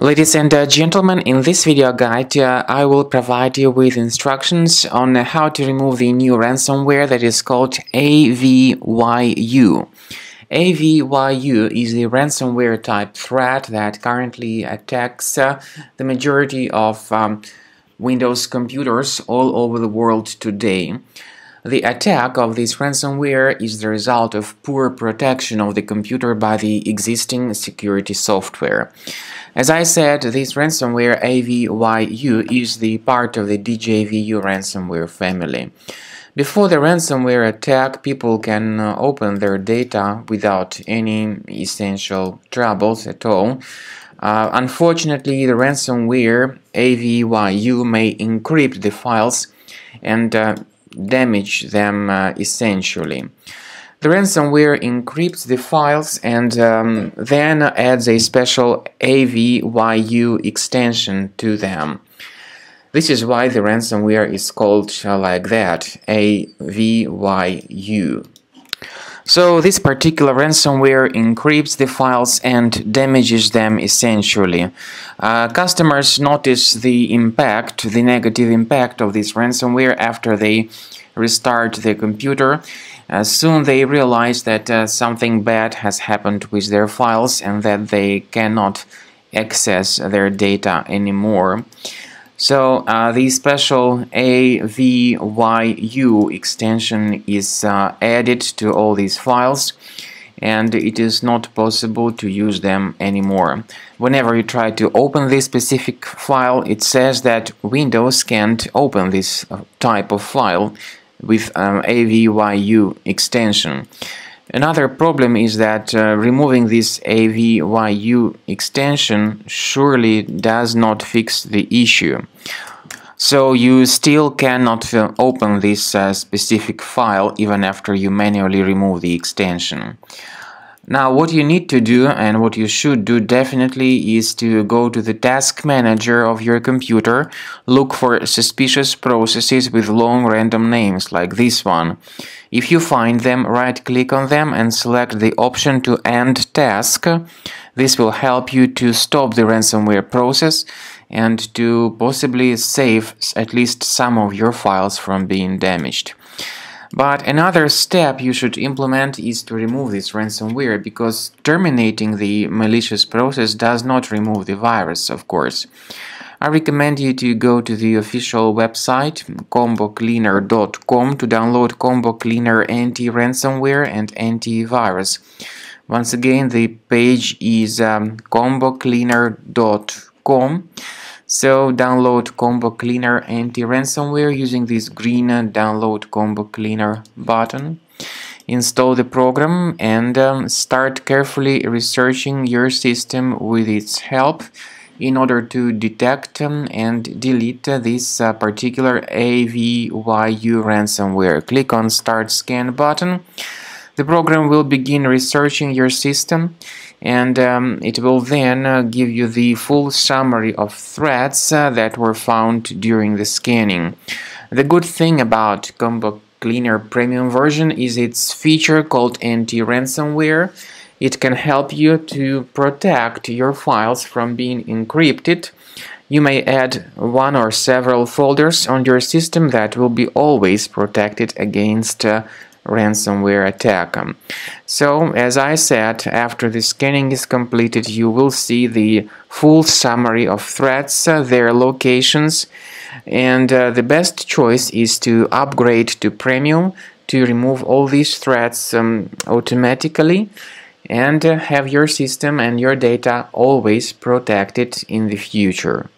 Ladies and gentlemen, in this video guide I will provide you with instructions on how to remove the new ransomware that is called AVYU. AVYU is the ransomware type threat that currently attacks the majority of Windows computers all over the world today. The attack of this ransomware is the result of poor protection of the computer by the existing security software. As I said, this ransomware AVYU is the part of the DJVU ransomware family. Before the ransomware attack, people can open their data without any essential troubles at all. Unfortunately, the ransomware AVYU may encrypt the files and damage them essentially. The ransomware encrypts the files and then adds a special AVYU extension to them. This is why the ransomware is called like that, AVYU. So this particular ransomware encrypts the files and damages them essentially. Customers notice the negative impact of this ransomware after they restart their computer. Soon they realize that something bad has happened with their files and that they cannot access their data anymore. So the special AVYU extension is added to all these files, and it is not possible to use them anymore. Whenever you try to open this specific file, it says that Windows can't open this type of file with AVYU extension. Another problem is that removing this AVYU extension surely does not fix the issue. So you still cannot open this specific file even after you manually remove the extension. Now what you need to do, and what you should do definitely, is to go to the task manager of your computer, look for suspicious processes with long random names like this one. If you find them, right-click on them and select the option to end task. This will help you to stop the ransomware process and to possibly save at least some of your files from being damaged. But another step you should implement is to remove this ransomware, because terminating the malicious process does not remove the virus, of course. I recommend you to go to the official website combocleaner.com to download Combo Cleaner anti-ransomware and antivirus. Once again, the page is combocleaner.com. So download Combo Cleaner anti-ransomware using this green download Combo Cleaner button. Install the program and start carefully researching your system with its help in order to detect and delete this particular AVYU ransomware. Click on Start Scan button. The program will begin researching your system, and it will then give you the full summary of threats that were found during the scanning. The good thing about Combo Cleaner Premium version is its feature called anti-ransomware. It can help you to protect your files from being encrypted. You may add one or several folders on your system that will be always protected against ransomware attack. So, as I said, after the scanning is completed, you will see the full summary of threats, their locations, and the best choice is to upgrade to Premium to remove all these threats automatically and have your system and your data always protected in the future.